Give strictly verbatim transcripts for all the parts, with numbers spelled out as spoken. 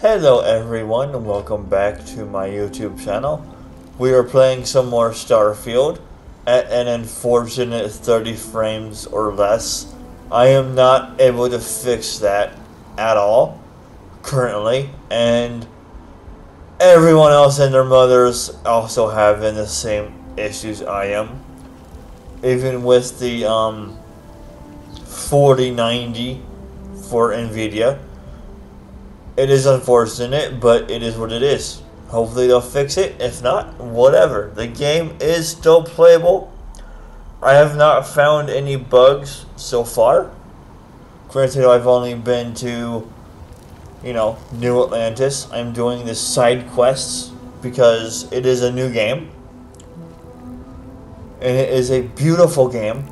Hello everyone, and welcome back to my YouTube channel. We are playing some more Starfield at an unfortunate thirty frames or less. I am not able to fix that at all currently, and everyone else and their mothers also having the same issues I am. Even with the um, forty ninety for NVIDIA. It is unfortunate, but it is what it is. Hopefully they'll fix it. If not, whatever. The game is still playable. I have not found any bugs so far. Granted, I've only been to, you know, New Atlantis. I'm doing the side quests because it is a new game. And it is a beautiful game.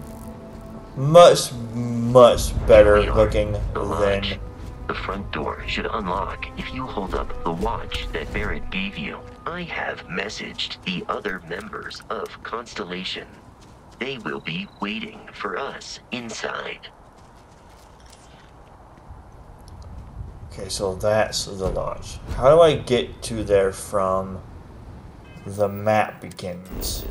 Much, much better looking than... The front door should unlock if you hold up the watch that Barrett gave you. I have messaged the other members of Constellation. They will be waiting for us inside. Okay, so that's the lodge. How do I get to there from the map begins?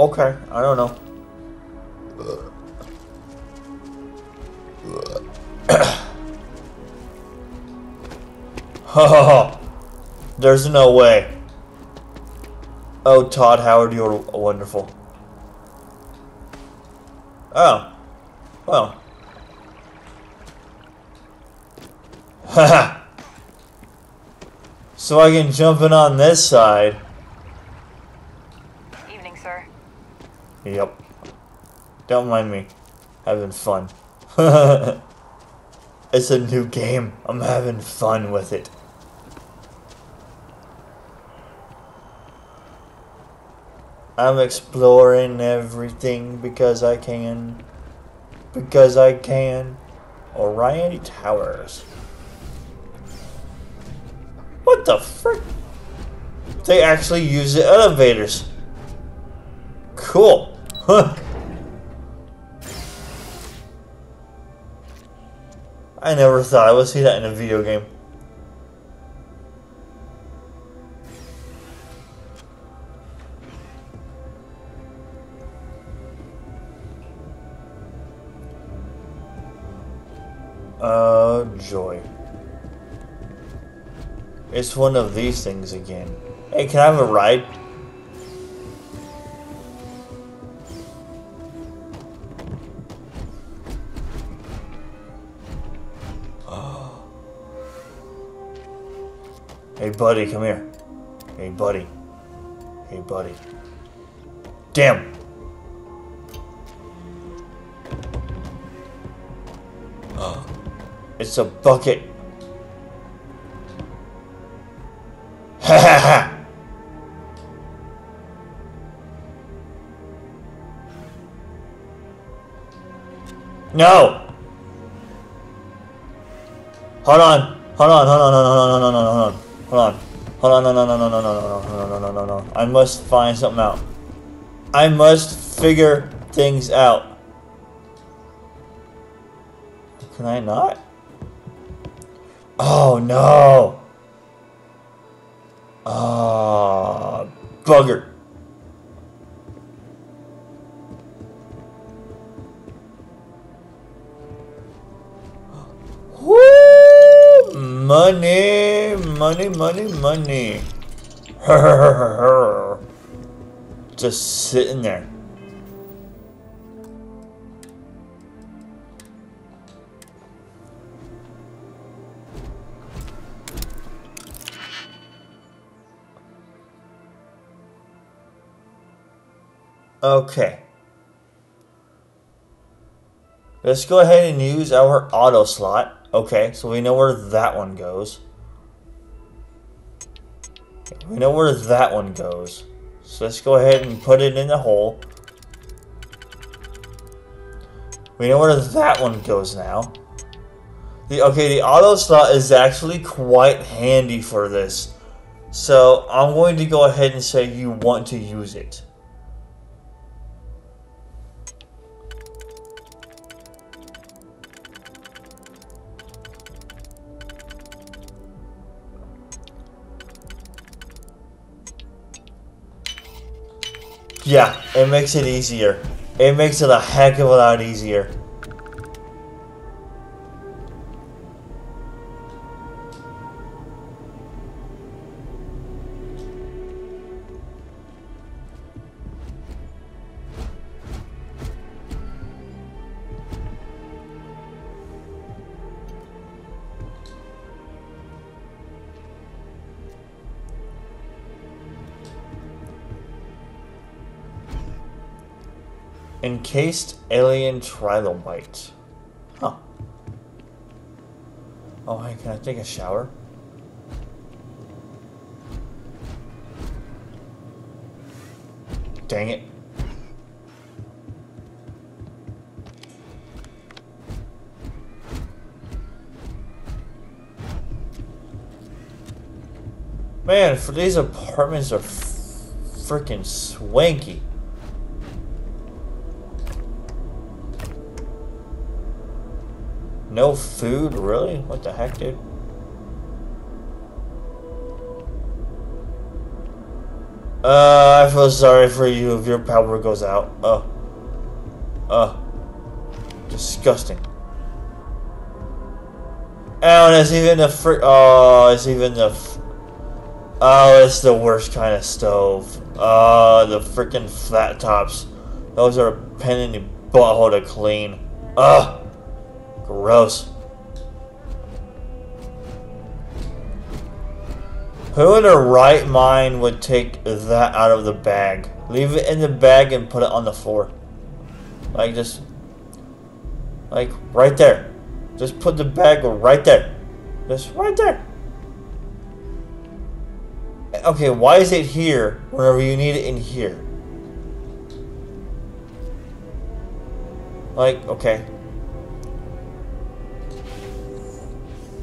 Okay, I don't know. Oh, there's no way. Oh, Todd Howard, you're wonderful. Oh, well. Haha. So I can jump in on this side. Yep. Don't mind me. Having fun. It's a new game. I'm having fun with it. I'm exploring everything because I can. Because I can. Orion Towers. What the frick? They actually use the elevators. Cool. Huh. I never thought I would see that in a video game. Oh, joy. It's one of these things again. Hey, can I have a ride? Hey buddy, come here. Hey buddy. Hey buddy. Damn! Oh, it's a bucket. Ha ha ha! No! Hold on! Hold on, hold on, hold on, hold on, hold on, hold on. Hold on. Hold on, no, no, no, no, no, no, no, no, no, no, no, no, no. I must find something out. I must figure things out. Can I not? Oh, no. Ah, uh, bugger. Woo! Money. Money, money, money. Just sitting there. Okay. Let's go ahead and use our auto slot. Okay, so we know where that one goes. We know where that one goes. So let's go ahead and put it in the hole. We know where that one goes now. The, okay, the auto slot is actually quite handy for this. So I'm going to go ahead and say you want to use it. Yeah, it makes it easier. It makes it a heck of a lot easier. Encased alien trilobite. Huh. Oh, hey, can I take a shower? Dang it. Man, for these apartments are freaking swanky. No food, really? What the heck, dude? Uh, I feel sorry for you if your power goes out. Oh. Oh. Disgusting. Oh, and it's even the fr- Oh, it's even the f- Oh, it's the worst kind of stove. Oh, the freaking flat tops. Those are a pain in the butthole to clean. Ugh. Gross. Who in their right mind would take that out of the bag? Leave it in the bag and put it on the floor. Like just... Like right there. Just put the bag right there. Just right there. Okay, why is it here whenever you need it in here? Like, okay.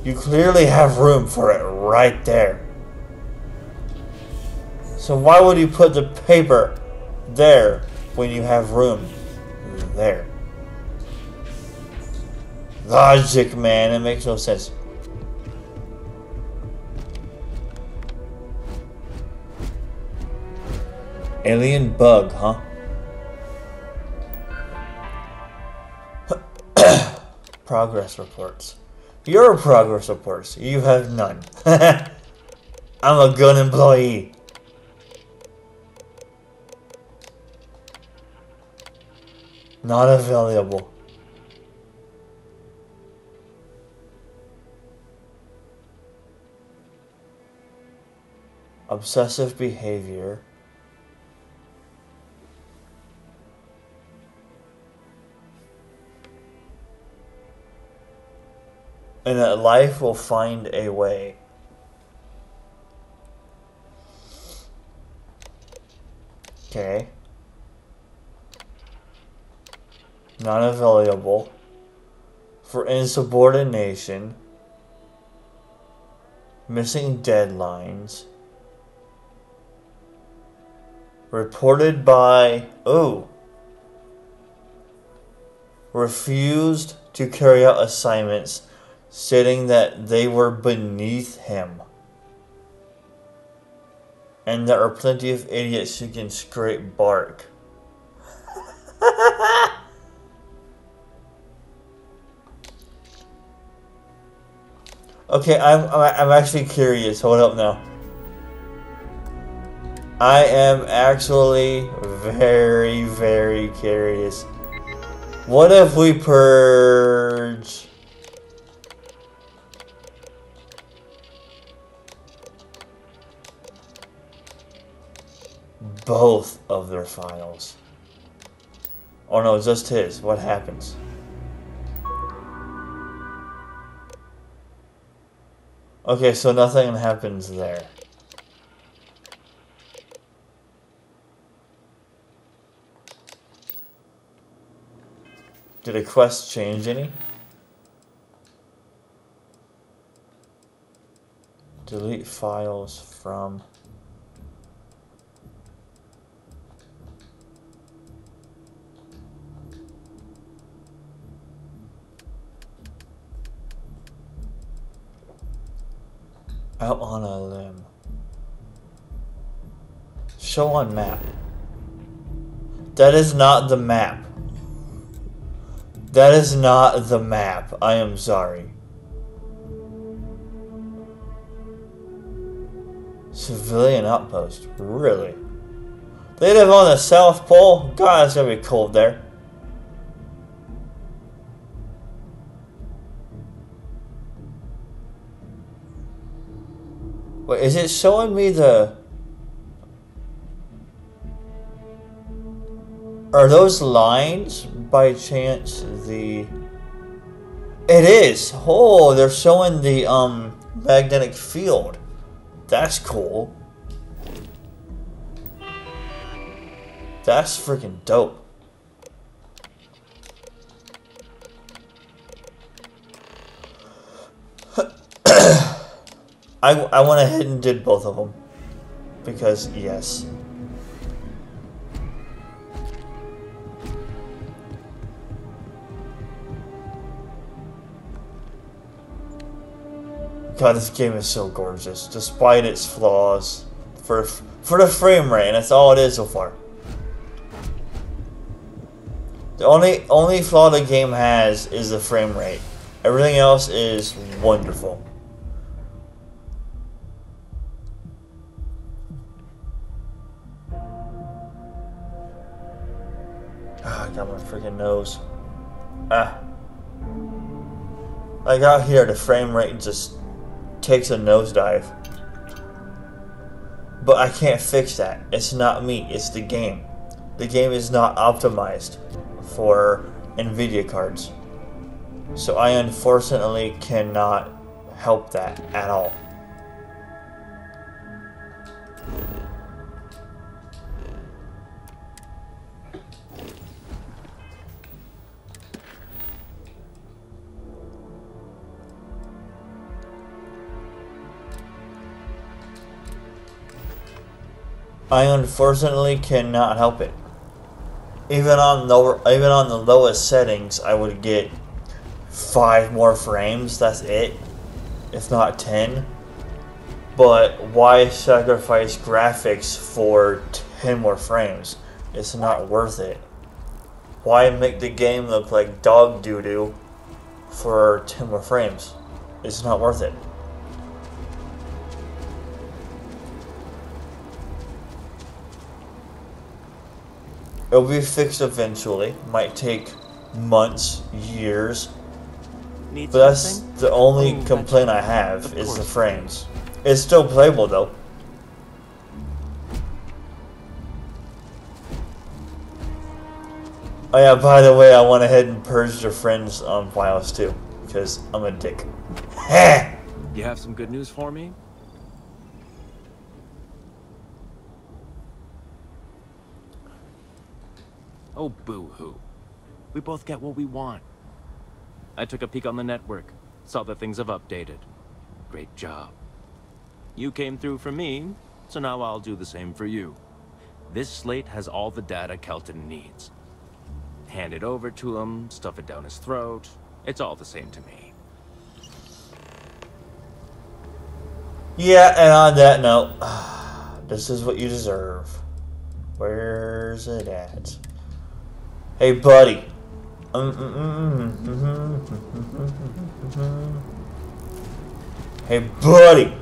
You clearly have room for it right there. So why would you put the paper there when you have room there? Logic, man, it makes no sense. Alien bug, huh? Progress reports. Your progress reports. You have none. I'm a good employee. Not available. Obsessive behavior. And that life will find a way. Okay. Not available. For insubordination. Missing deadlines. Reported by... Ooh. Refused to carry out assignments. Stating that they were beneath him. And there are plenty of idiots who can scrape bark. Okay, I'm, I'm actually curious. Hold up now. I am actually very, very curious. What if we purge... both of their files? Oh no, just his. What happens? Okay, so nothing happens there. Did a quest change any? Delete files from... Out on a limb. Show on map. That is not the map. That is not the map. I am sorry. Civilian outpost. Really? They live on the South Pole? God, it's gonna be cold there. Wait, is it showing me the... Are those lines, by chance, the... It is! Oh, they're showing the, um, magnetic field. That's cool. That's freaking dope. I, I went ahead and did both of them, because, yes. God, this game is so gorgeous, despite its flaws, for, for the frame rate, and that's all it is so far. The only, only flaw the game has is the frame rate. Everything else is wonderful. Ah, I got my freaking nose. Ah. Like out here, the frame rate just takes a nosedive. But I can't fix that. It's not me, it's the game. The game is not optimized for NVIDIA cards. So I unfortunately cannot help that at all. I unfortunately cannot help it. Even on lower, even on the lowest settings, I would get five more frames. That's it, if not ten. But why sacrifice graphics for ten more frames? It's not worth it. Why make the game look like dog doo doo for ten more frames? It's not worth it. It'll be fixed eventually. Might take months, years. Need but that's something? The only oh, complaint I have of is course. The frames. It's still playable though. Oh yeah, by the way, I went ahead and purged your friends on files too. Because I'm a dick. You have some good news for me? Oh, boo-hoo. We both get what we want. I took a peek on the network, saw that things have updated. Great job. You came through for me, so now I'll do the same for you. This slate has all the data Kelton needs. Hand it over to him, stuff it down his throat. It's all the same to me. Yeah, and on that note, this is what you deserve. Where's it at? Hey, buddy. Hey, buddy.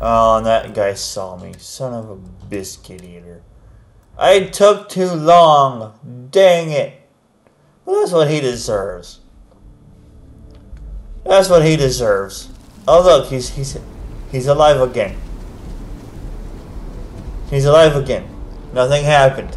Oh, and that guy saw me. Son of a biscuit eater. I took too long. Dang it. Well, that's what he deserves. That's what he deserves. Oh look, he's he's he's alive again. He's alive again. Nothing happened.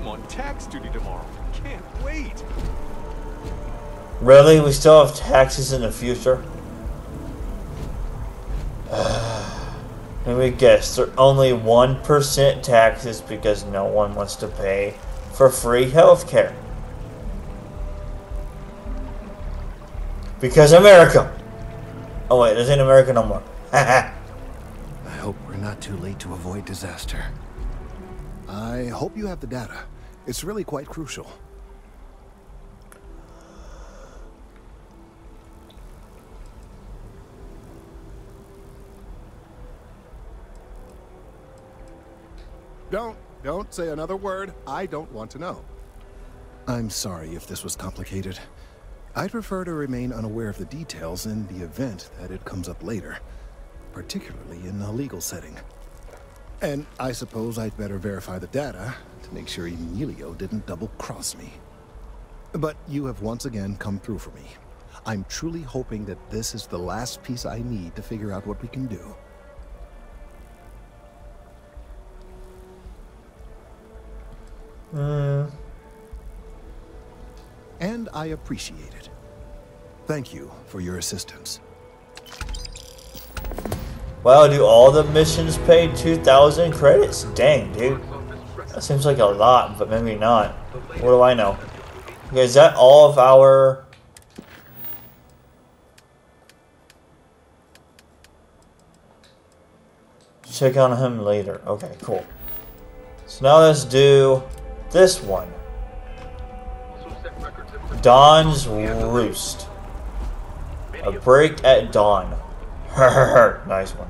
I'm on tax duty tomorrow. Can't wait. Really? We still have taxes in the future? Let me guess, they're only one percent taxes because no one wants to pay for free healthcare. Because America! Oh wait, this ain't America no more. I hope we're not too late to avoid disaster. I hope you have the data. It's really quite crucial. Don't, don't say another word. I don't want to know. I'm sorry if this was complicated. I'd prefer to remain unaware of the details in the event that it comes up later, particularly in a legal setting. And I suppose I'd better verify the data to make sure Emilio didn't double-cross me. But you have once again come through for me. I'm truly hoping that this is the last piece I need to figure out what we can do. Uh. And I appreciate it. Thank you for your assistance. Wow, do all the missions pay two thousand credits? Dang, dude. That seems like a lot, but maybe not. What do I know? Okay, is that all of our... Check on him later. Okay, cool. So now let's do this one. Dawn's Roost. A break at dawn. Nice one.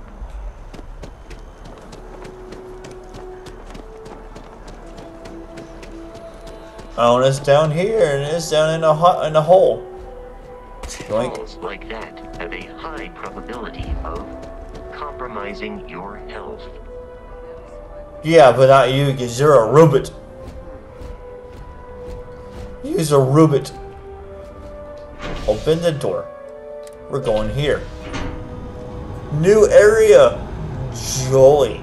Oh, and it's down here, and it's down in a hot in a hole. Calls like that have a high probability of compromising your health. Yeah, but not you, because you're a robot. Use a robot. Open the door. We're going here. New area. Jolly.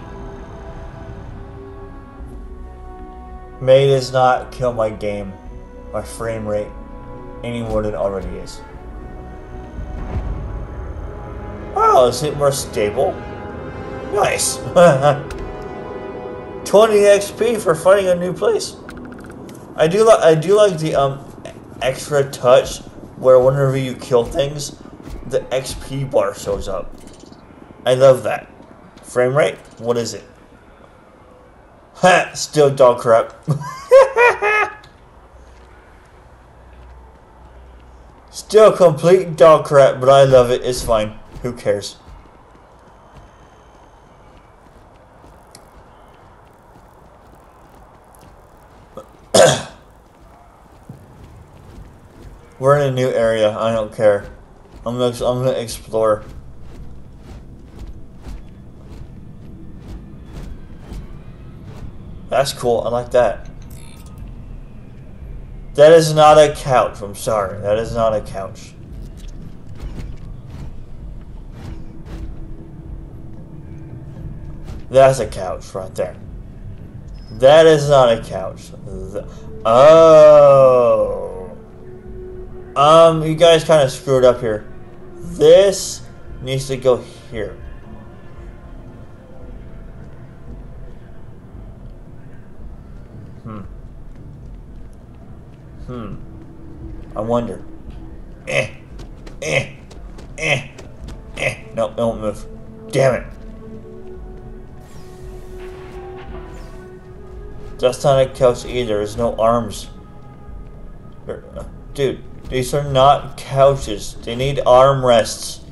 May does not kill my game, my frame rate, any more than it already is. Oh, is it more stable? Nice. twenty X P for finding a new place. I do like I do like the um extra touch where whenever you kill things, the X P bar shows up. I love that. Frame rate? What is it? Ha! Still dog crap. Still complete dog crap, but I love it. It's fine. Who cares? We're in a new area. I don't care. I'm gonna, I'm gonna explore. That's cool. I like that. That is not a couch. I'm sorry. That is not a couch. That's a couch right there. That is not a couch. Oh. Um, you guys kind of screwed up here. This needs to go here. Hmm. Hmm. I wonder. Eh. Eh. Eh. Eh. Nope, it won't move. Damn it. That's not a couch either. There's no arms. Dude. These are not couches. They need armrests.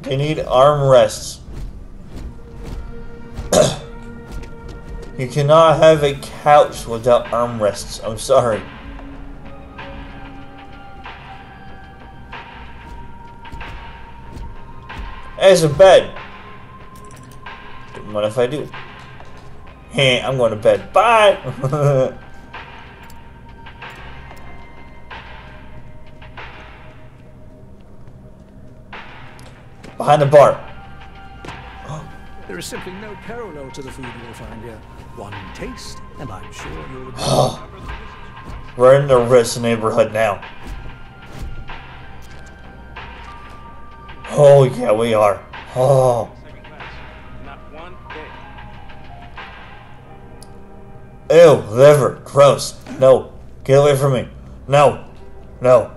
They need armrests. You cannot have a couch without armrests. I'm sorry. There's a bed. What if I do? Hey, I'm going to bed. Bye! Behind the bar. There is simply no parallel to the food you will find here. One taste, and I'm sure you'll be... We're in the rich neighborhood now. Oh yeah, we are. Oh. Ew, liver, gross. No, get away from me. No, no.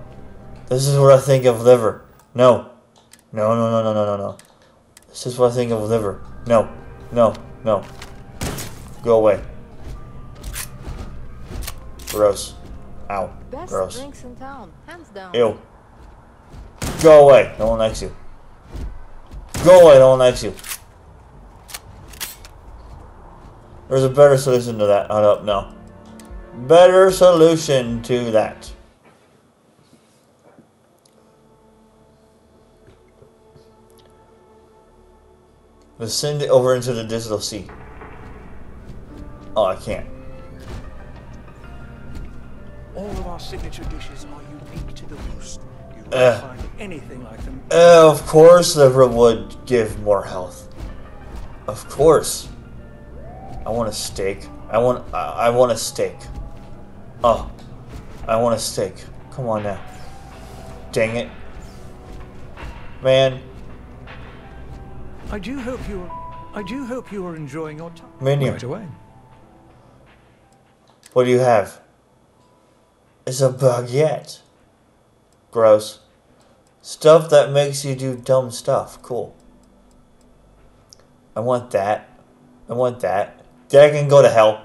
This is what I think of liver. No, no, no, no, no, no, no, no. This is what I think of liver. No, no, no. Go away. Gross. Ow. Best gross. Drinks in town. Hands down. Ew. Go away. No one likes you. Go away. No one likes you. There's a better solution to that. I don't know. Better solution to that. Let's send it over into the digital sea. Oh, I can't. All of our signature dishes are unique to the roost. You won't uh, find anything like them. Uh, of course liver would give more health. Of course. I want a steak. I want I, I want a steak. Oh. I want a steak. Come on now. Dang it. Man. I do hope you I do hope you are enjoying your time. Menu. Right away. What do you have? It's a baguette. Gross. Stuff that makes you do dumb stuff. Cool. I want that. I want that. That can go to hell.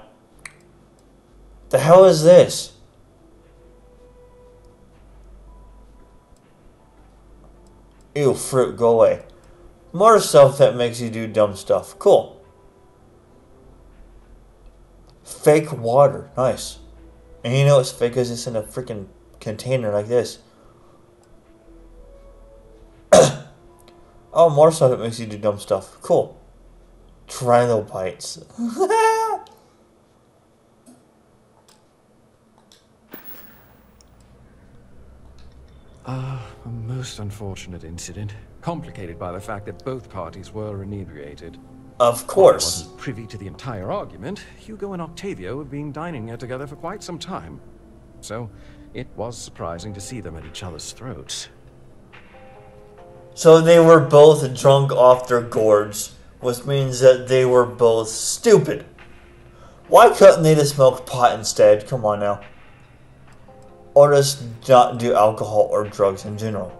The hell is this? Ew, fruit, go away. More stuff that makes you do dumb stuff. Cool. Fake water. Nice. And you know it's fake because it's in a freaking container like this. Oh, more stuff that makes you do dumb stuff. Cool. Trilobites. Ah, uh, a most unfortunate incident, complicated by the fact that both parties were inebriated. Of course. While I wasn't privy to the entire argument, Hugo and Octavio have been dining here together for quite some time. So, it was surprising to see them at each other's throats. So they were both drunk off their gourds, which means that they were both stupid. Why couldn't they just milk pot instead? Come on now. Or just not do alcohol or drugs in general.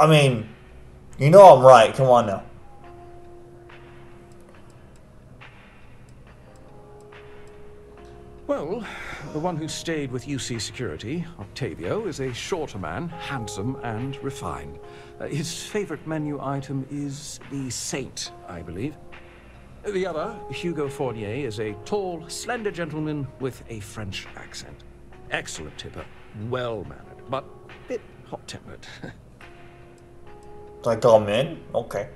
I mean... You know I'm right, come on now. Well, the one who stayed with U C Security, Octavio, is a shorter man, handsome and refined. Uh, his favorite menu item is the Saint, I believe. The other, Hugo Fournier, is a tall, slender gentleman with a French accent. Excellent tipper, well-mannered, but a bit hot-tempered. Like all men? Okay.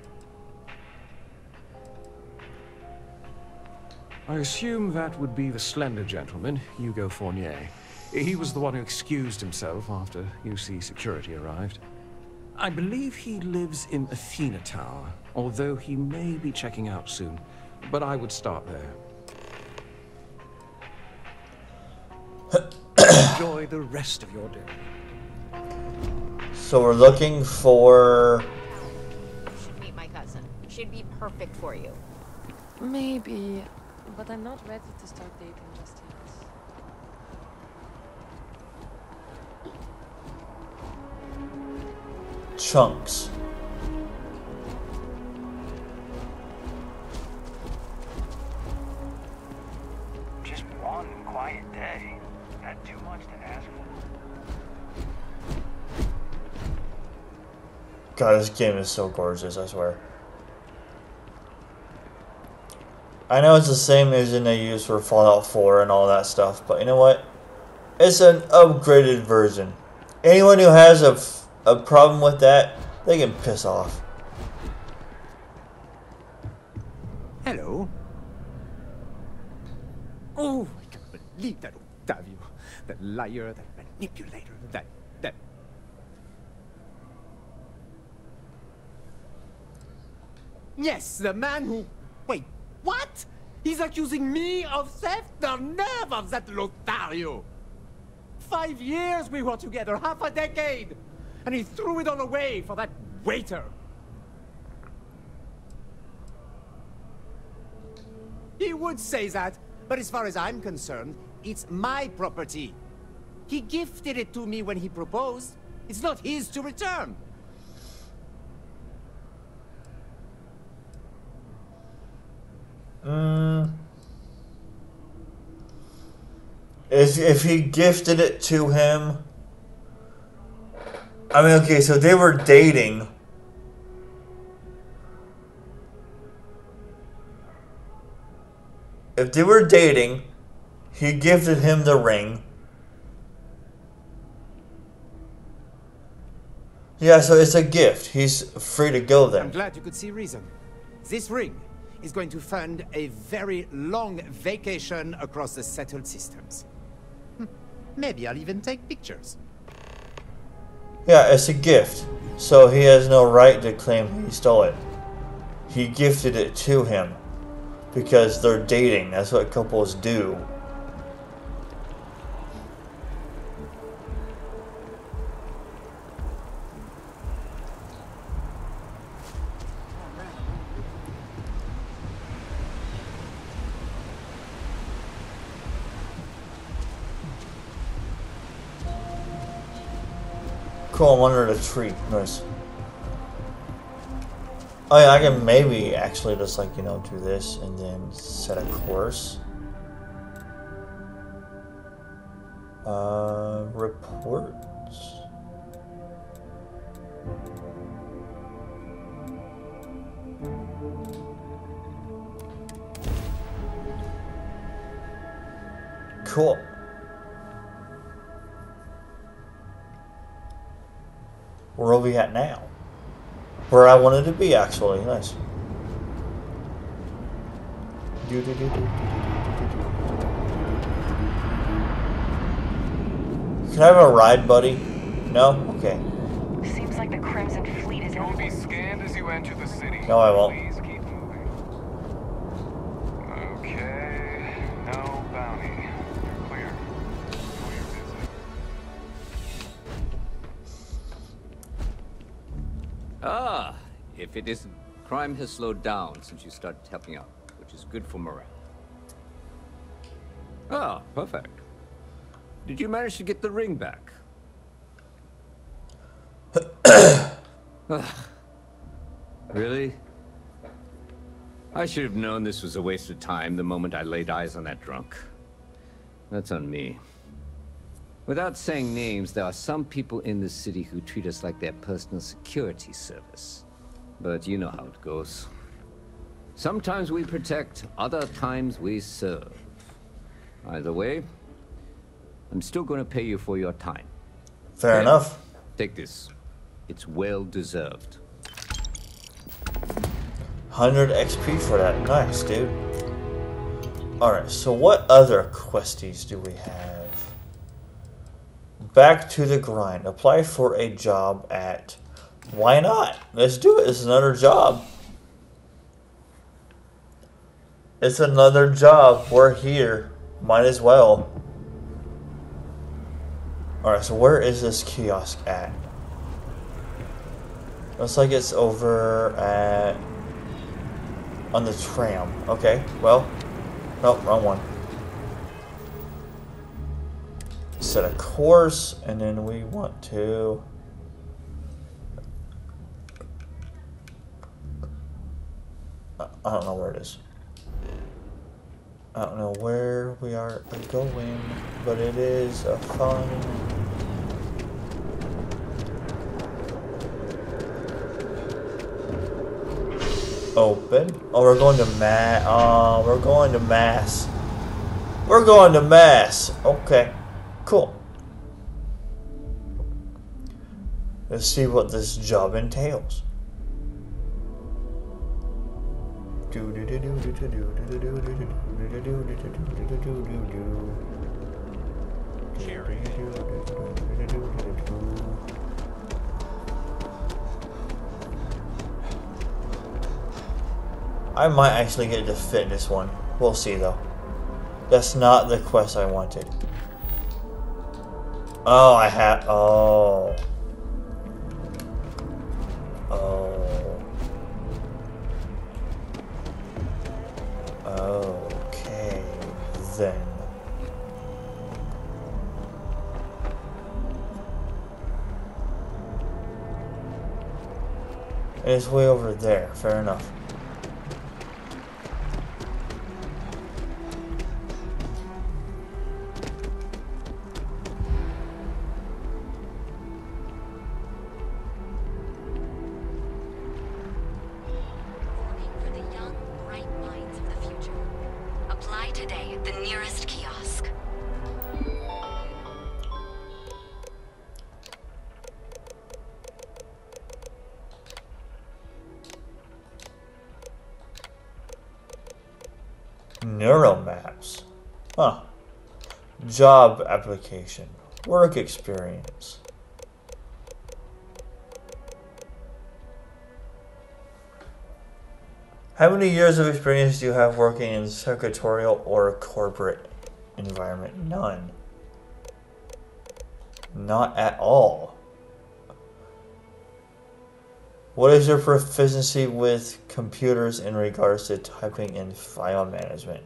I assume that would be the slender gentleman, Hugo Fournier. He was the one who excused himself after U C Security arrived. I believe he lives in Athena Tower, although he may be checking out soon. But I would start there. Enjoy the rest of your day. So we're looking for... You should meet my cousin. She'd be perfect for you. Maybe, but I'm not ready to start dating just yet. Chunks. Just one quiet day. Not too much to ask for. God, this game is so gorgeous, I swear. I know it's the same engine they use for Fallout four and all that stuff, but you know what? It's an upgraded version. Anyone who has a, f a problem with that, they can piss off. Hello. Oh, I can't believe that Octavio. That liar, that manipulator, that... that... Yes, the man who... Wait, what? He's accusing me of theft? The nerve of that Lothario! Five years we were together, half a decade! And he threw it all away for that waiter! He would say that, but as far as I'm concerned, it's my property. He gifted it to me when he proposed. It's not his to return. Mm. If, if he gifted it to him... I mean, okay, so they were dating. If they were dating, he gifted him the ring. Yeah, so it's a gift. He's free to go then. I'm glad you could see reason. This ring is going to fund a very long vacation across the settled systems. Hm. Maybe I'll even take pictures. Yeah, it's a gift. So he has no right to claim he stole it. He gifted it to him. Because they're dating. That's what couples do. Cool, I'm under the tree. Nice. Oh yeah, I can maybe actually just like, you know, do this and then set a course. Uh, reports. Cool. Where are we at now? Where I wanted to be, actually. Nice. Do, do, do, do, do, do, do. Can I have a ride, buddy? No? Okay. Seems like the Crimson Fleet is out. You'll be scanned as you enter the city. No, I won't. Please keep moving. Okay. No bounty. You're clear. Enjoy your visit. Ah, if it isn't, crime has slowed down since you started helping out, which is good for morale. Ah, perfect. Did you manage to get the ring back? Ah, really? I should have known this was a waste of time the moment I laid eyes on that drunk. That's on me. Without saying names, there are some people in this city who treat us like their personal security service. But you know how it goes. Sometimes we protect, other times we serve. Either way, I'm still going to pay you for your time. Fair okay. enough. Take this. It's well deserved. one hundred X P for that. Nice, dude. Alright, so what other questies do we have? Back to the grind. Apply for a job at... Why not? Let's do it. It's another job. It's another job. We're here. Might as well. Alright, so where is this kiosk at? Looks like it's over at... on the tram. Okay, well... Nope, wrong one. Set a course, and then we want to I don't know where it is. I don't know where we are going, but it is a fun. Open. Oh, we're going to Mass. Oh, we're going to Mass. We're going to Mass. Okay. Cool. Let's see what this job entails. Do do do do do do do do do do do do do do do do do do do. Jerry. I might actually get to fit this one. We'll see though. That's not the quest I wanted. Oh, I have. Oh. Oh. Okay, then. It's way over there, fair enough. Job application, work experience. How many years of experience do you have working in secretarial or corporate environment? None. Not at all. What is your proficiency with computers in regards to typing and file management?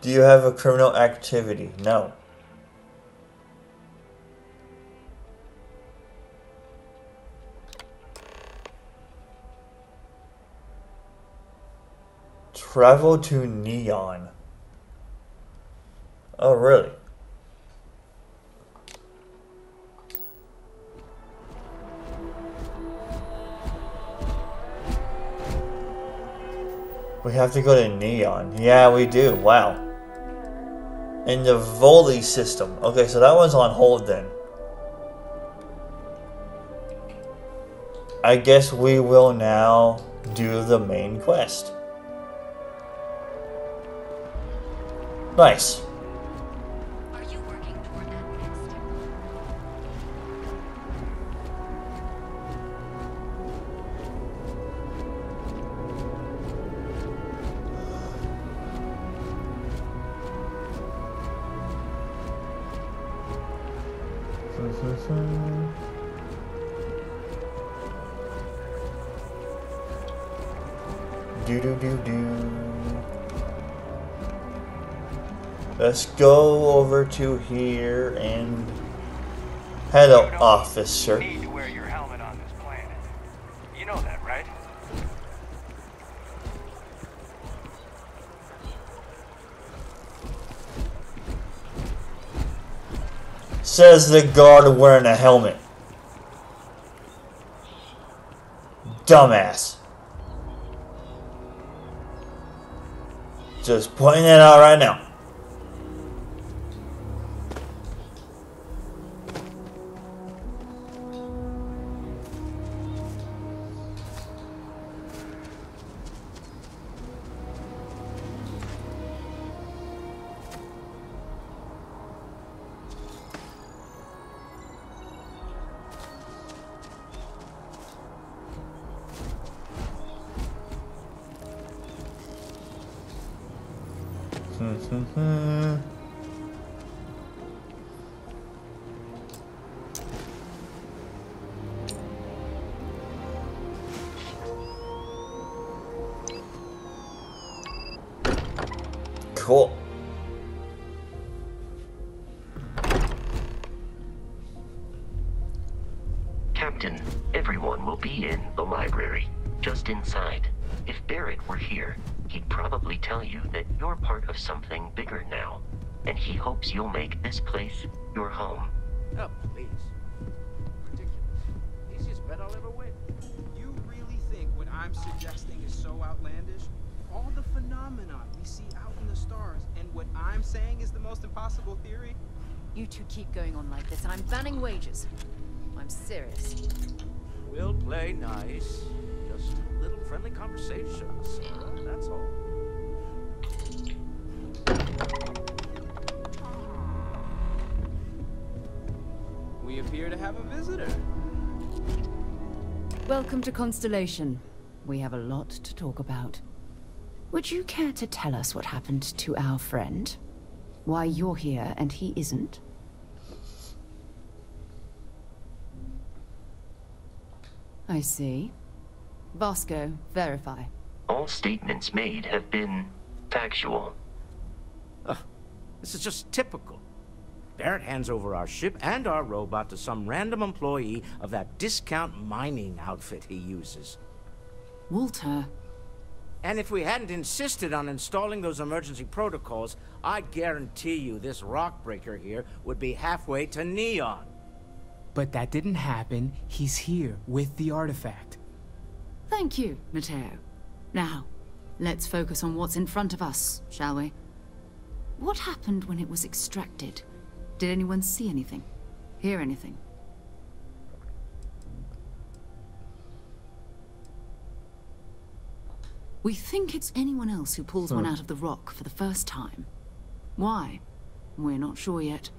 Do you have a criminal activity? No. Travel to Neon. Oh, really? We have to go to Neon. Yeah, we do. Wow. In the Voli system. Okay, so that one's on hold then. I guess we will now do the main quest. Nice. Are you working toward that next? Do do do do. Let's go over to here and hello, officer. You need to wear your helmet on this planet. You know that, right? Says the guard wearing a helmet. Dumbass. Just pointing that out right now. Cool. Captain, everyone will be in the library, just inside. If Barrett were here, he'd probably tell you that you're part of something bigger now, and he hopes you'll make this place your home. Oh, please. Ridiculous. Easiest bet I'll ever win. You really think what I'm suggesting is so outlandish? All the phenomena we see out in the stars, and what I'm saying is the most impossible theory? You two keep going on like this, and I'm banning wages. I'm serious. We'll play nice. Just a little friendly conversation, Sarah, that's all. appear to have a visitor. Welcome to Constellation. We have a lot to talk about. Would you care to tell us what happened to our friend? Why you're here and he isn't? I see. Bosco, verify. All statements made have been factual. Ugh, this is just typical. Barrett hands over our ship and our robot to some random employee of that discount mining outfit he uses. Walter. And if we hadn't insisted on installing those emergency protocols, I guarantee you this rock breaker here would be halfway to Neon. But that didn't happen. He's here with the artifact. Thank you, Mateo. Now, let's focus on what's in front of us, shall we? What happened when it was extracted? Did anyone see anything? Hear anything? We think it's anyone else who pulls oh. one out of the rock for the first time. Why? We're not sure yet.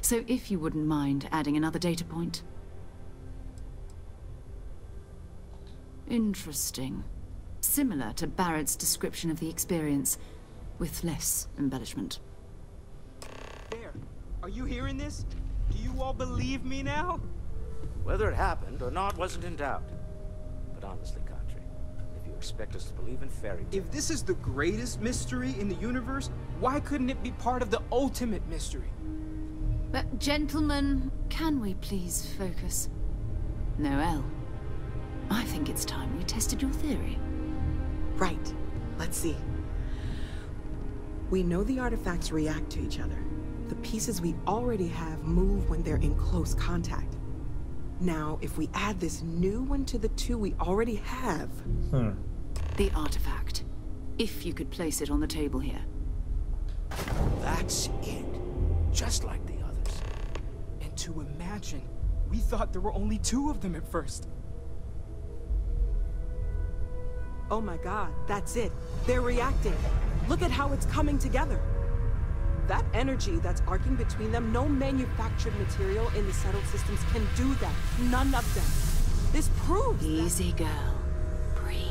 So if you wouldn't mind adding another data point. Interesting. Similar to Barrett's description of the experience, with less embellishment. There. Are you hearing this? Do you all believe me now? Whether it happened or not wasn't in doubt. But honestly, Country, if you expect us to believe in fairy tales... If this is the greatest mystery in the universe, why couldn't it be part of the ultimate mystery? But, gentlemen, can we please focus? Noelle, I think it's time we tested your theory. Right. Let's see. We know the artifacts react to each other. The pieces we already have move when they're in close contact. Now, if we add this new one to the two we already have... Hmm. The artifact. If you could place it on the table here. That's it. Just like the others. And to imagine, we thought there were only two of them at first. Oh my God, that's it. They're reacting. Look at how it's coming together. That energy that's arcing between them, no manufactured material in the settled systems can do that. None of them. This proves that... Easy, girl. Breathe.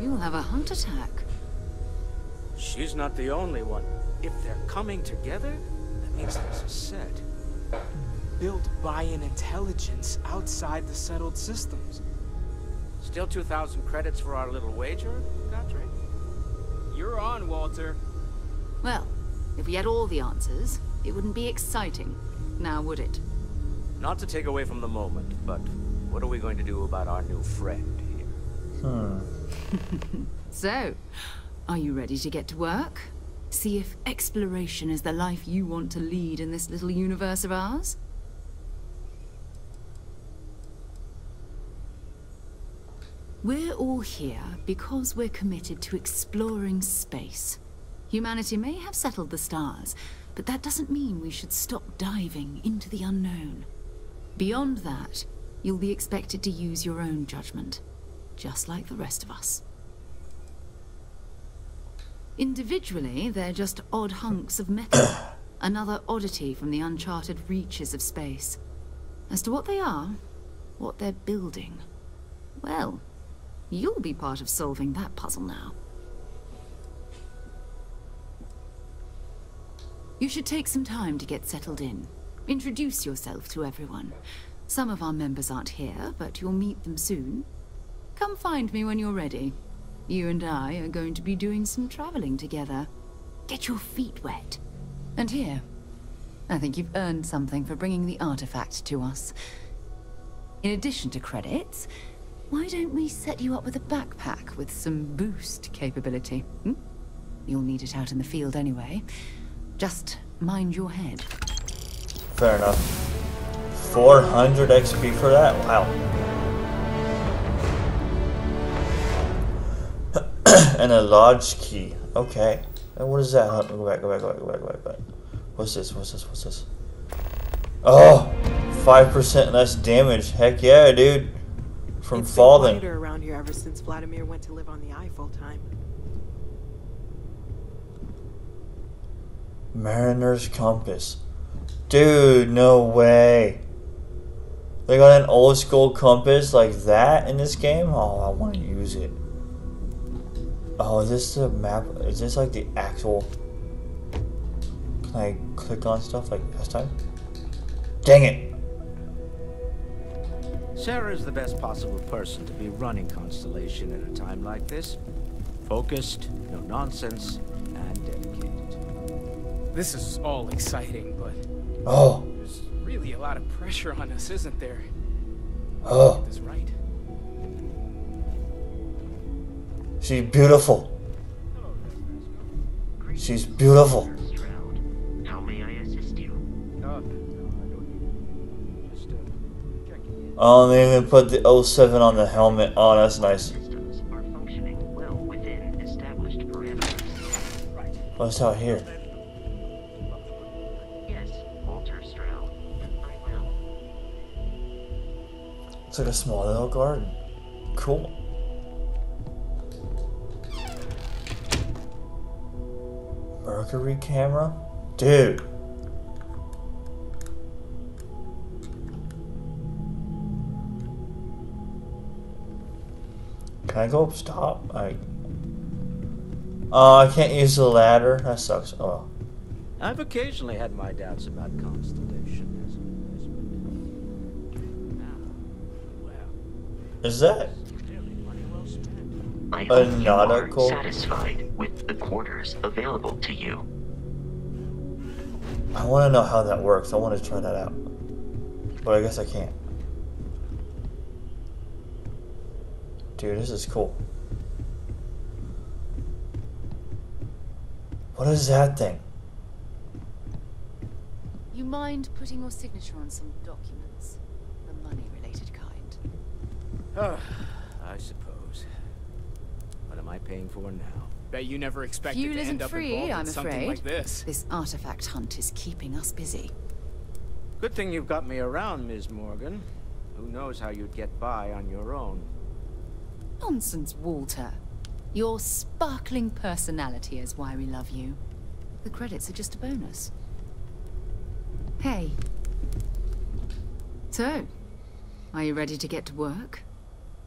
You'll have a heart attack. She's not the only one. If they're coming together, that means there's a set. Built by an intelligence outside the settled systems. Still two thousand credits for our little wager, Gotrek? You're on, Walter. Well, if we had all the answers, it wouldn't be exciting, now would it? Not to take away from the moment, but what are we going to do about our new friend here? Hmm. So, are you ready to get to work? See if exploration is the life you want to lead in this little universe of ours? We're all here because we're committed to exploring space. Humanity may have settled the stars, but that doesn't mean we should stop diving into the unknown. Beyond that, you'll be expected to use your own judgment, just like the rest of us. Individually, they're just odd hunks of metal, another oddity from the uncharted reaches of space. As to what they are, what they're building, well... You'll be part of solving that puzzle now. You should take some time to get settled in. Introduce yourself to everyone. Some of our members aren't here, but you'll meet them soon. Come find me when you're ready. You and I are going to be doing some traveling together. Get your feet wet. And here, I think you've earned something for bringing the artifact to us. In addition to credits, why don't we set you up with a backpack with some boost capability? Hmm? You'll need it out in the field anyway. Just mind your head. Fair enough. four hundred X P for that? Wow. And a large key. Okay. And what is that? Go back, go back, go back, go back, go back, go back. What's this? What's this? What's this? Oh! five percent less damage. Heck yeah, dude. From it's falling. It's been quieter around here ever since Vladimir went to live on the eye full time. Mariner's Compass. Dude, no way. They got an old school compass like that in this game? Oh, I want to use it. Oh, is this the map? Is this like the actual... Can I click on stuff like last time? Dang it! Sarah is the best possible person to be running Constellation at a time like this. Focused, no nonsense, and dedicated. This is all exciting, but... Oh! There's really a lot of pressure on us, isn't there? Oh! That's right. She's beautiful. She's beautiful. How may I assist you? Oh, they even put the oh seven on the helmet. Oh, that's nice. What's out here? Yes, Walter Stroud. I will. It's like a small little garden. Cool. Mercury camera? Dude. Can I go up stop? I Oh, uh, I can't use the ladder. That sucks. Oh. I've occasionally had my doubts about Constellation as an investment. Now, well, is that I hope you are satisfied with the quarters available to you. I want to know how that works. I want to try that out, but I guess I can't. Dude, this is cool. What is that thing? You mind putting your signature on some documents? The money-related kind. Oh, I suppose. What am I paying for now? Bet you never expected Fuel to end up free, involved in I'm something afraid. Like this. This artifact hunt is keeping us busy. Good thing you've got me around, Miz Morgan. Who knows how you'd get by on your own. Nonsense, Walter. Your sparkling personality is why we love you. The credits are just a bonus. Hey. So, are you ready to get to work?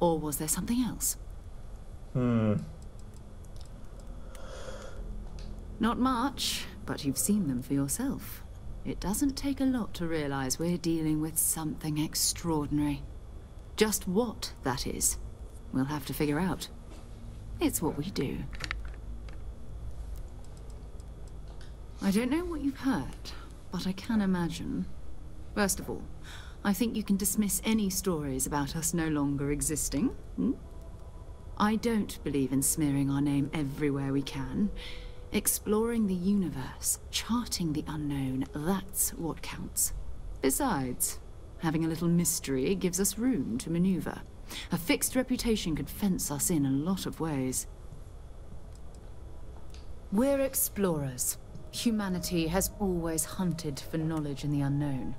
Or was there something else? Hmm. Not much, but you've seen them for yourself. It doesn't take a lot to realize we're dealing with something extraordinary. Just what that is, we'll have to figure out. It's what we do. I don't know what you've heard, but I can imagine. First of all, I think you can dismiss any stories about us no longer existing. Hmm? I don't believe in smearing our name everywhere we can. Exploring the universe, charting the unknown, that's what counts. Besides, having a little mystery gives us room to maneuver. A fixed reputation could fence us in a lot of ways. We're explorers. Humanity has always hunted for knowledge in the unknown.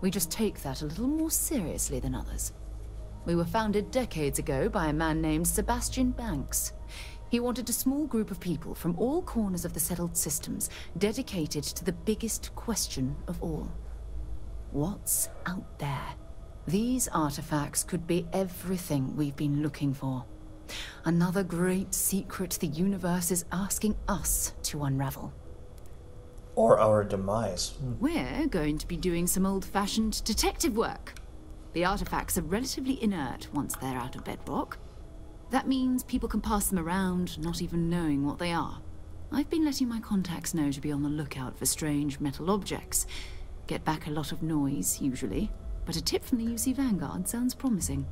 We just take that a little more seriously than others. We were founded decades ago by a man named Sebastian Banks. He wanted a small group of people from all corners of the settled systems dedicated to the biggest question of all. What's out there? These artifacts could be everything we've been looking for. Another great secret the universe is asking us to unravel. Or our demise. We're going to be doing some old-fashioned detective work. The artifacts are relatively inert once they're out of bedrock. That means people can pass them around, not even knowing what they are. I've been letting my contacts know to be on the lookout for strange metal objects. Get back a lot of noise, usually. But a tip from the U C Vanguard sounds promising.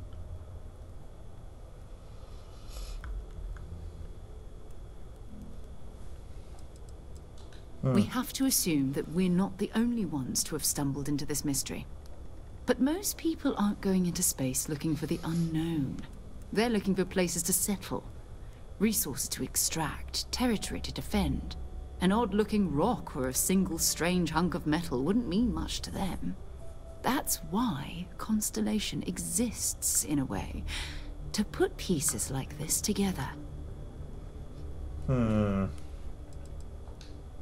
Hmm. We have to assume that we're not the only ones to have stumbled into this mystery. But most people aren't going into space looking for the unknown. They're looking for places to settle, resources to extract, territory to defend. An odd-looking rock or a single strange hunk of metal wouldn't mean much to them. That's why Constellation exists, in a way, to put pieces like this together. Hmm.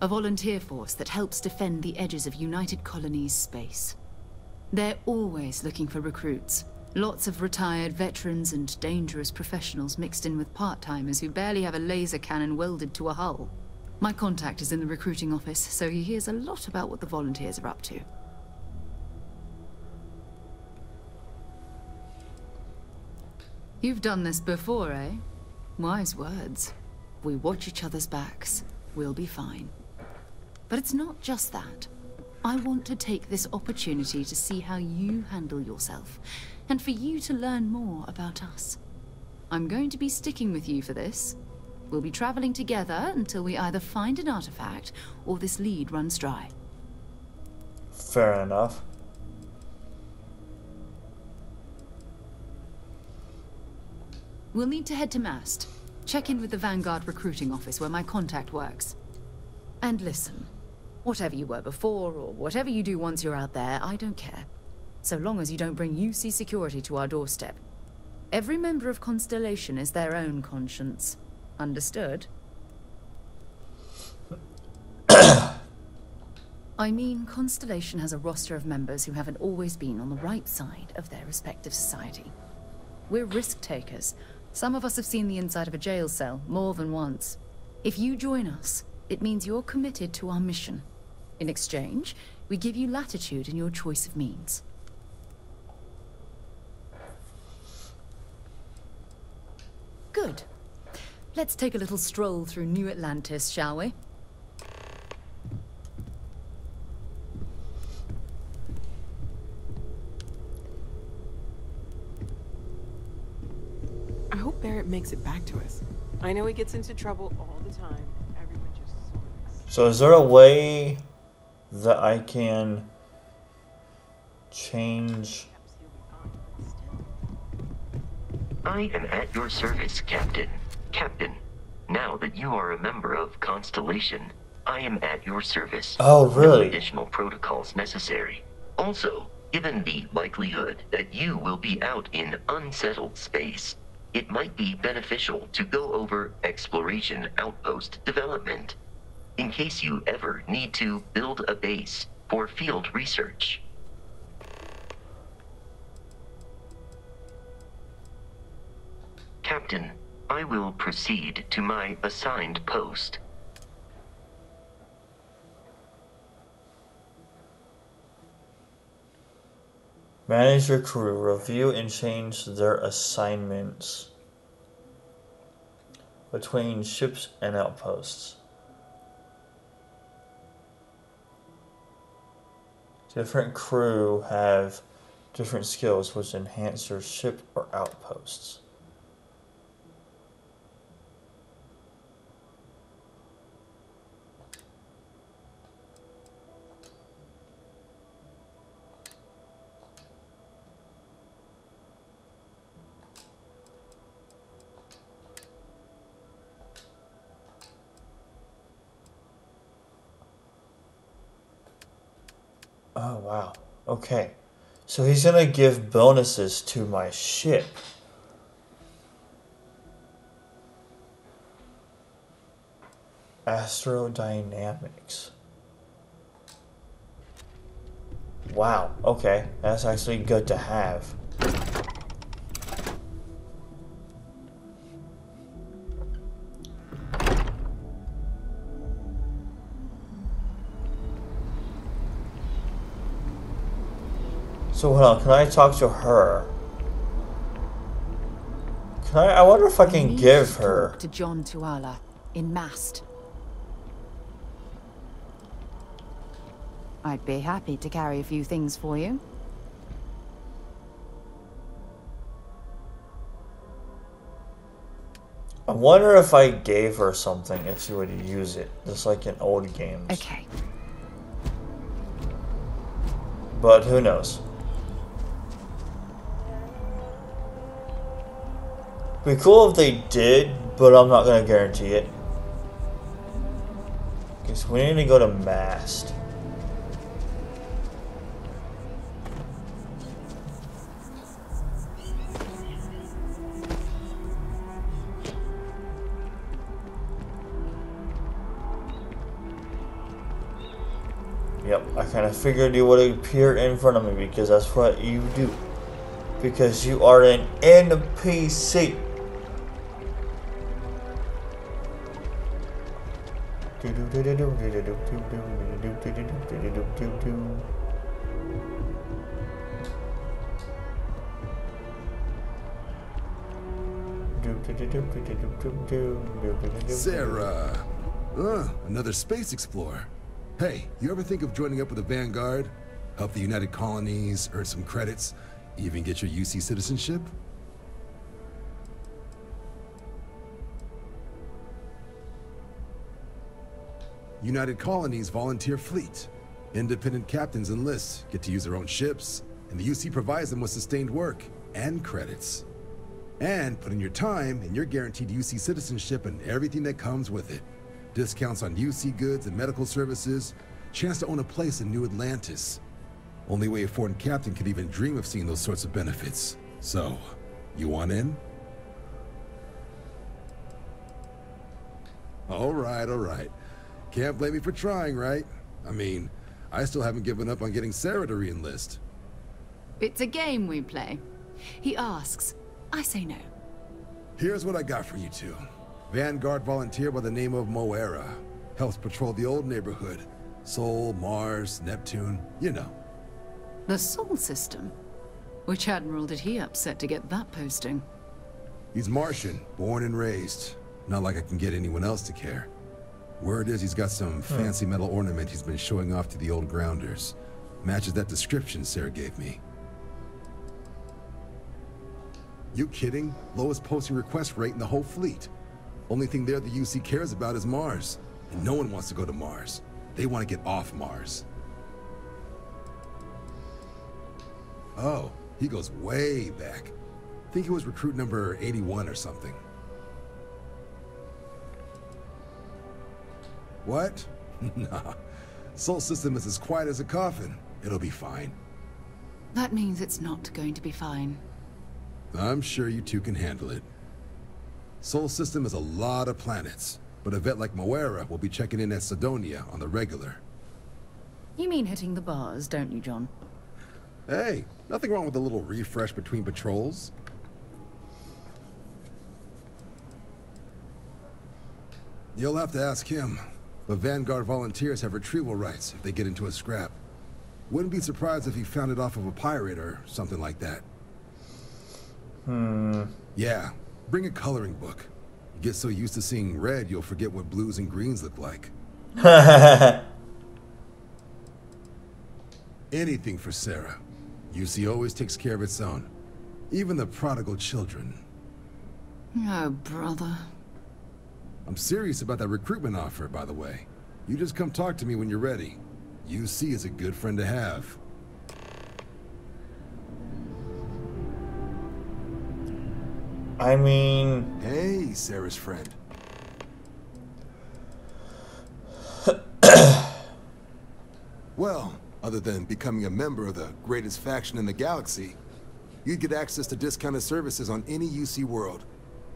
A volunteer force that helps defend the edges of United Colonies space. They're always looking for recruits. Lots of retired veterans and dangerous professionals mixed in with part-timers who barely have a laser cannon welded to a hull. My contact is in the recruiting office, so he hears a lot about what the volunteers are up to. You've done this before, eh? Wise words. We watch each other's backs. We'll be fine. But it's not just that. I want to take this opportunity to see how you handle yourself, and for you to learn more about us. I'm going to be sticking with you for this. We'll be traveling together until we either find an artifact or this lead runs dry. Fair enough. We'll need to head to Mast. Check in with the Vanguard recruiting office where my contact works. And listen, whatever you were before or whatever you do once you're out there, I don't care. So long as you don't bring U C security to our doorstep. Every member of Constellation is their own conscience. Understood? I mean, Constellation has a roster of members who haven't always been on the right side of their respective society. We're risk takers. Some of us have seen the inside of a jail cell more than once. If you join us, it means you're committed to our mission. In exchange, we give you latitude in your choice of means. Good. Let's take a little stroll through New Atlantis, shall we? I hope Barrett makes it back to us. I know he gets into trouble all the time. Everyone just sorts. So is there a way that I can change? I am at your service, Captain. Captain, now that you are a member of Constellation, I am at your service. Oh, really? No additional protocols necessary. Also, given the likelihood that you will be out in unsettled space, it might be beneficial to go over exploration outpost development, in case you ever need to build a base for field research. Captain, I will proceed to my assigned post. Manage your crew, review and change their assignments between ships and outposts. Different crew have different skills which enhance their ship or outposts. Oh, wow. Okay. So he's going to give bonuses to my ship. Astrodynamics. Wow. Okay. That's actually good to have. So hold on, can I talk to her? Can I, I wonder if I can give her to John Tuala in Mast. I'd be happy to carry a few things for you. I wonder if I gave her something if she would use it, just like in old games. Okay. But who knows? It'd be cool if they did, but I'm not gonna guarantee it. Because we need to go to Mast. Yep, I kind of figured you would appear in front of me because that's what you do. Because you are an N P C. Sarah! Uh, another space explorer. Hey, you ever think of joining up with the Vanguard? Help the United Colonies, earn some credits, even get your U C citizenship? United Colonies volunteer fleet. Independent captains enlist, get to use their own ships, and the U C provides them with sustained work and credits. And put in your time, and you're guaranteed U C citizenship and everything that comes with it. Discounts on U C goods and medical services, chance to own a place in New Atlantis. Only way a foreign captain could even dream of seeing those sorts of benefits. So, you want in? All right, all right. Can't blame me for trying, right? I mean, I still haven't given up on getting Sarah to re-enlist. It's a game we play. He asks, I say no. Here's what I got for you two. Vanguard volunteer by the name of Moera. Helps patrol the old neighborhood. Sol, Mars, Neptune, you know. The Sol system? Which admiral did he upset to get that posting? He's Martian, born and raised. Not like I can get anyone else to care. Word is he's got some hmm. fancy metal ornament he's been showing off to the old grounders. Matches that description Sarah gave me. You kidding? Lowest posting request rate in the whole fleet. Only thing there the U C cares about is Mars. And no one wants to go to Mars. They want to get off Mars. Oh, he goes way back. I think he was recruit number eighty-one or something. What? Nah. Sol system is as quiet as a coffin. It'll be fine. That means it's not going to be fine. I'm sure you two can handle it. Sol system is a lot of planets, but a vet like Moera will be checking in at Cydonia on the regular. You mean hitting the bars, don't you, John? Hey, nothing wrong with a little refresh between patrols. You'll have to ask him. But Vanguard volunteers have retrieval rights if they get into a scrap. Wouldn't be surprised if he found it off of a pirate or something like that. Hmm. Yeah, bring a coloring book. You get so used to seeing red, you'll forget what blues and greens look like. Anything for Sarah. U C always takes care of its own. Even the prodigal children. Oh, brother. I'm serious about that recruitment offer, by the way. You just come talk to me when you're ready. U C is a good friend to have. I mean... Hey, Sarah's friend. Well, other than becoming a member of the greatest faction in the galaxy, you'd get access to discounted services on any U C world.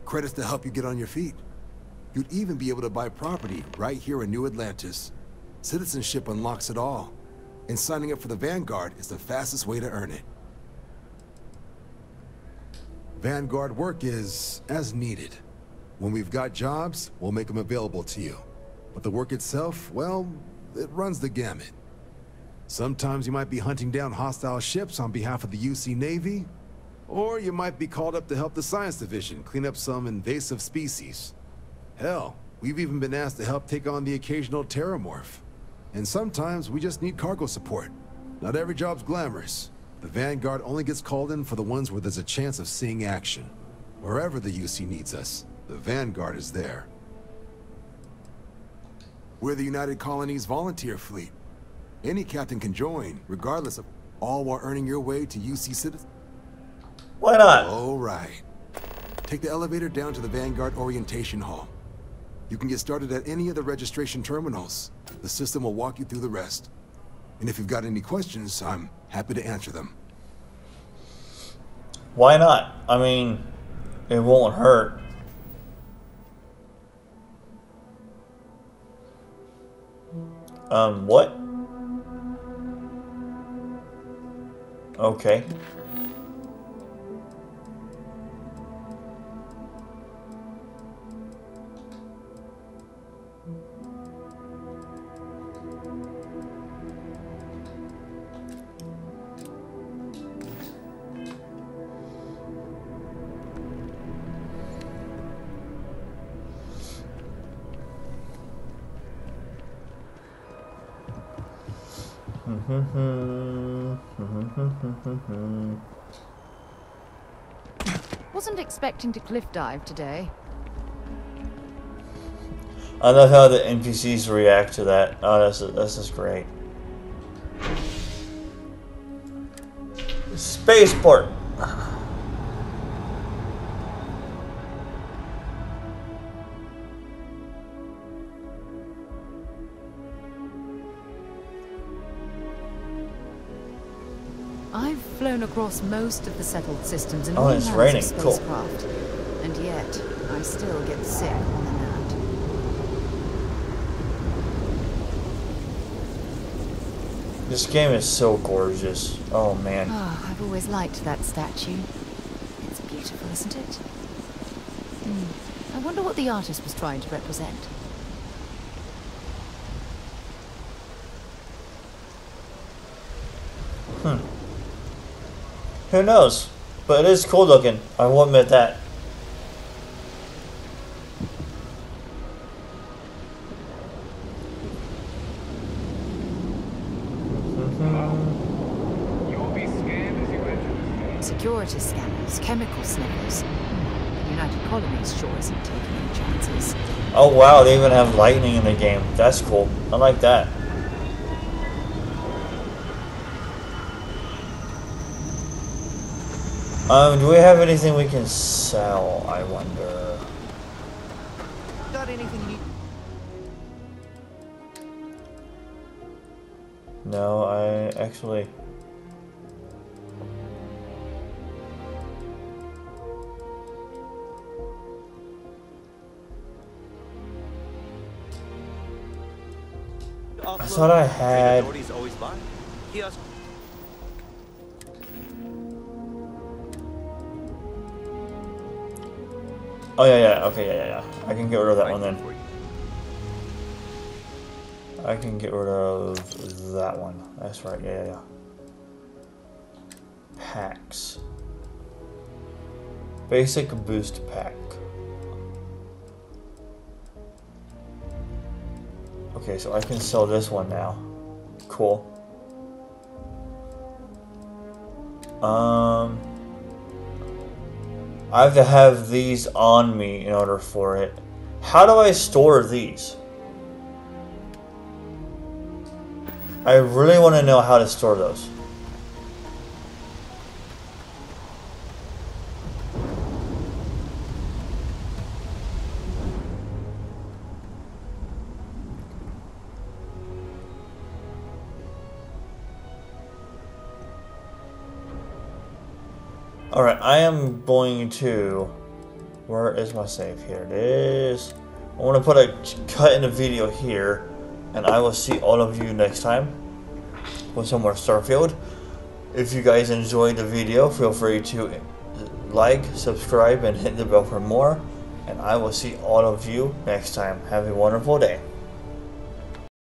Credits to help you get on your feet. You'd even be able to buy property right here in New Atlantis. Citizenship unlocks it all, and signing up for the Vanguard is the fastest way to earn it. Vanguard work is as needed. When we've got jobs, we'll make them available to you. But the work itself, well, it runs the gamut. Sometimes you might be hunting down hostile ships on behalf of the U C Navy, or you might be called up to help the Science Division clean up some invasive species. Hell, we've even been asked to help take on the occasional Terramorph. And sometimes we just need cargo support. Not every job's glamorous. The Vanguard only gets called in for the ones where there's a chance of seeing action. Wherever the U C needs us, the Vanguard is there. We're the United Colonies volunteer fleet. Any captain can join, regardless of all while earning your way to U C citizen. Why not? All right. Take the elevator down to the Vanguard orientation hall. You can get started at any of the registration terminals. The system will walk you through the rest. And if you've got any questions, I'm happy to answer them. Why not? I mean, it won't hurt. Um, what? Okay. Wasn't expecting to cliff dive today. I love how the N P Cs react to that. Oh, that's that's just great. Spaceport. Across most of the settled systems in oh, it's raining. Spacecraft, cool. And yet I still get sick on the mat. This game is so gorgeous. Oh man. Oh, I've always liked that statue. It's beautiful, isn't it? Mm. I wonder what the artist was trying to represent. Hmm. Who knows? But it is cool looking. I will admit that. Security scanners, chemical sniffers. The United Colonies sure isn't taking any chances. Oh wow, they even have lightning in the game. That's cool. I like that. Um, do we have anything we can sell, I wonder? Got anything you... No, I actually... I thought I had... Oh yeah, yeah, okay, yeah, yeah, yeah. I can get rid of that one then. I can get rid of that one. That's right, yeah, yeah, yeah. Packs. Basic boost pack. Okay, so I can sell this one now. Cool. Um... I have to have these on me in order for it. How do I store these? I really want to know how to store those. Alright, I am going to... Where is my save? Here it is. I want to put a cut in the video here. And I will see all of you next time with some more Starfield. If you guys enjoyed the video, feel free to like, subscribe, and hit the bell for more. And I will see all of you next time. Have a wonderful day.